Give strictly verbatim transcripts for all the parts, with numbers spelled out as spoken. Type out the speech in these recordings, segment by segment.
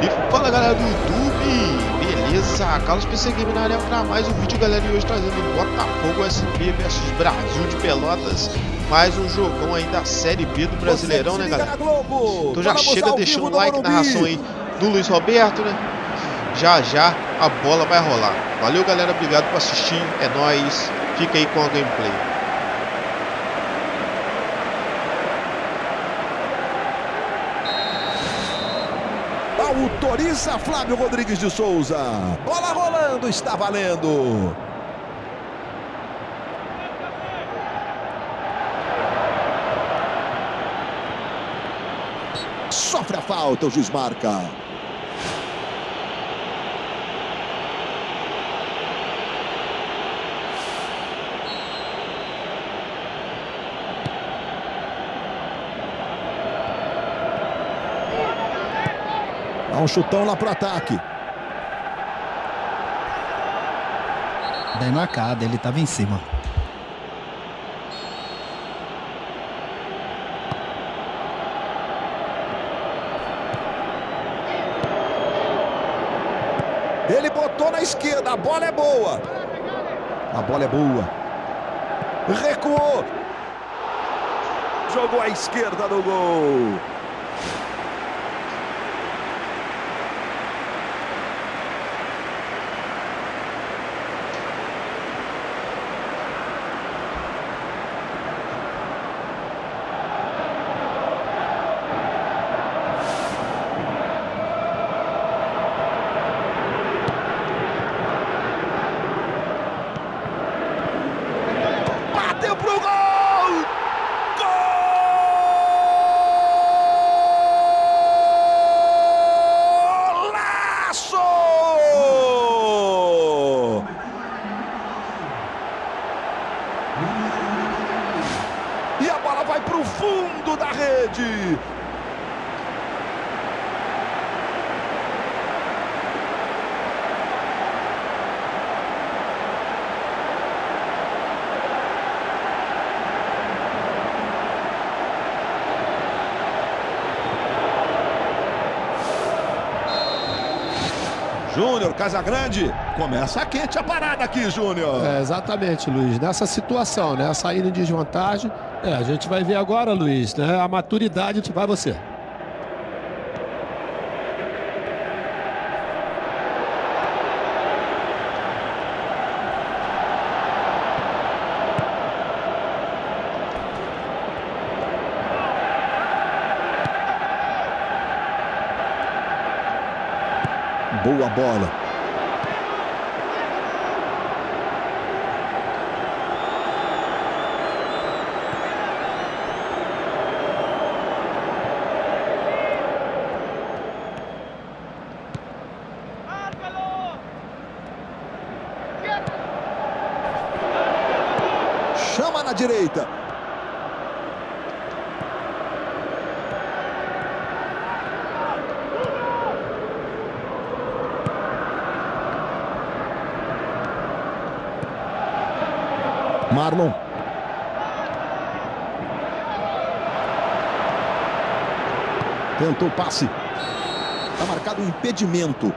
E fala galera do YouTube, beleza? Carlos P C Game na área para mais um vídeo, galera. E hoje trazendo Botafogo S P versus Brasil de Pelotas. Mais um jogão aí da Série B do Brasileirão, né, galera? Então já chega deixando o like, narração aí do Luiz Roberto, né? Já já a bola vai rolar. Valeu, galera. Obrigado por assistir. É nóis. Fica aí com a gameplay. Autoriza Flávio Rodrigues de Souza. Bola rolando, está valendo. Sofre a falta, o juiz marca. Um chutão lá para ataque. Daí na cara, ele estava em cima. Ele botou na esquerda, a bola é boa. A bola é boa. Recuou. Jogou à esquerda do gol. Júnior, Casa Grande, começa quente a parada aqui, Júnior. É, exatamente, Luiz. Nessa situação, né? A saída em desvantagem. É, a gente vai ver agora, Luiz, né? A maturidade vai você. Boa bola. Chama na direita. Marlon. Tentou o passe. Está marcado um impedimento.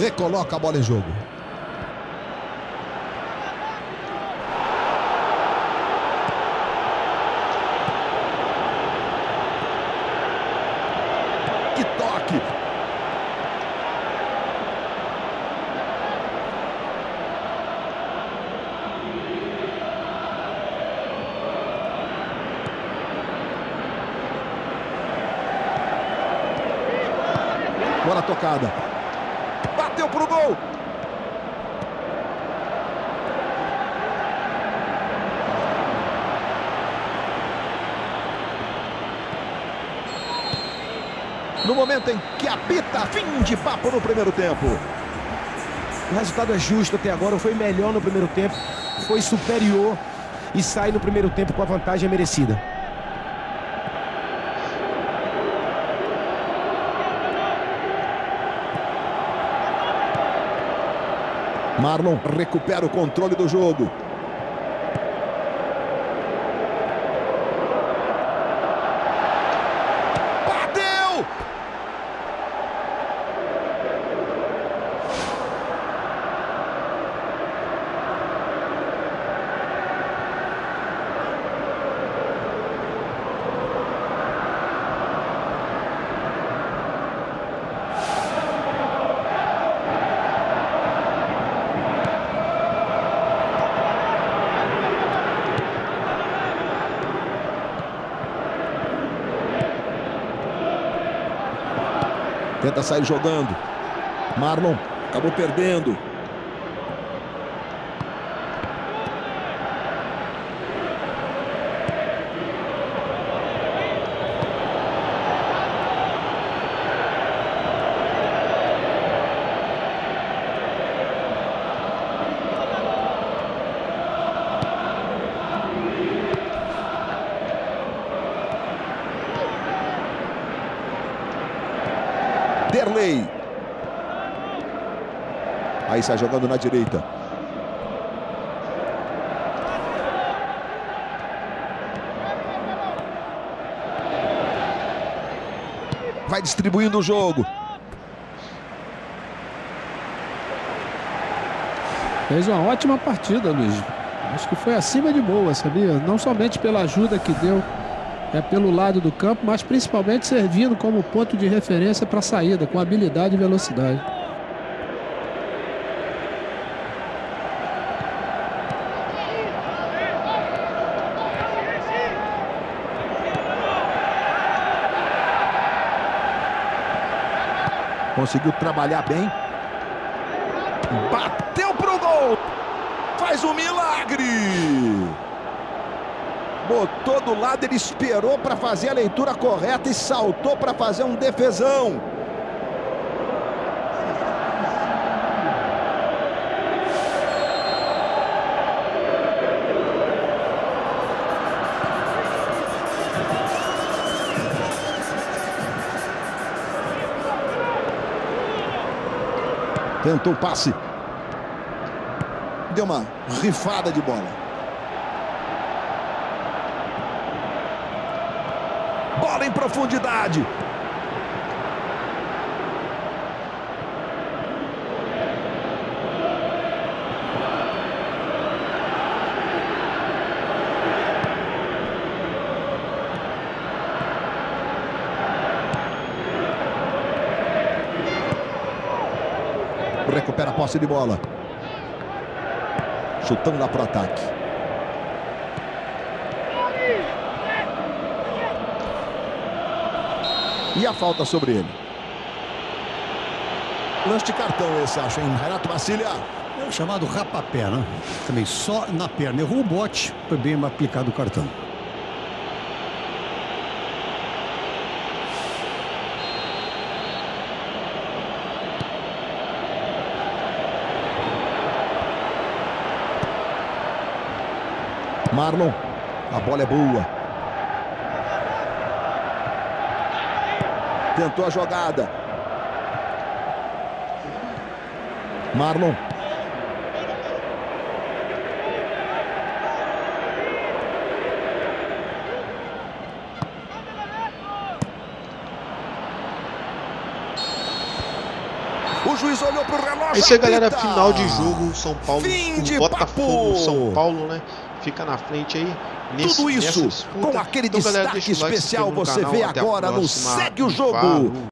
Recoloca a bola em jogo. Bola tocada. Bateu pro gol. No momento em que apita, fim de papo no primeiro tempo. O resultado é justo até agora. Foi melhor no primeiro tempo. Foi superior. E sai no primeiro tempo com a vantagem merecida. Marlon recupera o controle do jogo. Tenta sair jogando. Marlon acabou perdendo. Derlei. Aí sai jogando na direita. Vai distribuindo o jogo. Fez uma ótima partida, Luiz. Acho que foi acima de boa, sabia? Não somente pela ajuda que deu é pelo lado do campo, mas principalmente servindo como ponto de referência para a saída, com habilidade e velocidade. Conseguiu trabalhar bem. Bateu pro gol! Faz um milagre! Botou do lado, ele esperou para fazer a leitura correta e saltou para fazer um defesão. Tentou o passe. Deu uma rifada de bola. Bola em profundidade. Recupera a posse de bola. Chutão lá para o ataque. E a falta sobre ele. Lance de cartão esse, acho, hein? Renato Basília. É o chamado rapapé, né? Também só na perna. Errou o bote, foi bem aplicado o cartão. Marlon, a bola é boa. Tentou a jogada. Marlon. O juiz olhou pro relógio. Isso aí, galera, final de jogo. São Paulo, o Botafogo, São Paulo, né? Fica na frente aí. Nesse, Tudo isso com aquele então, destaque galera, especial like, você vê agora no Segue o Jogo.